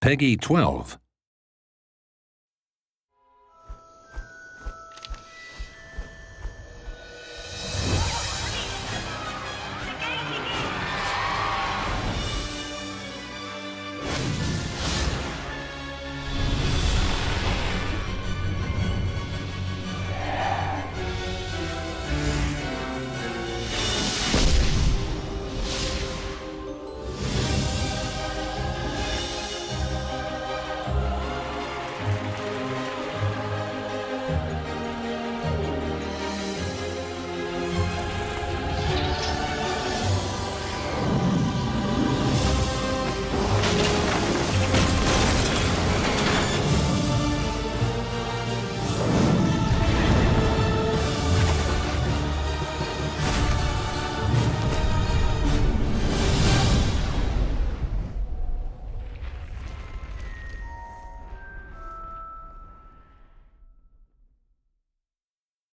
Peggy 12.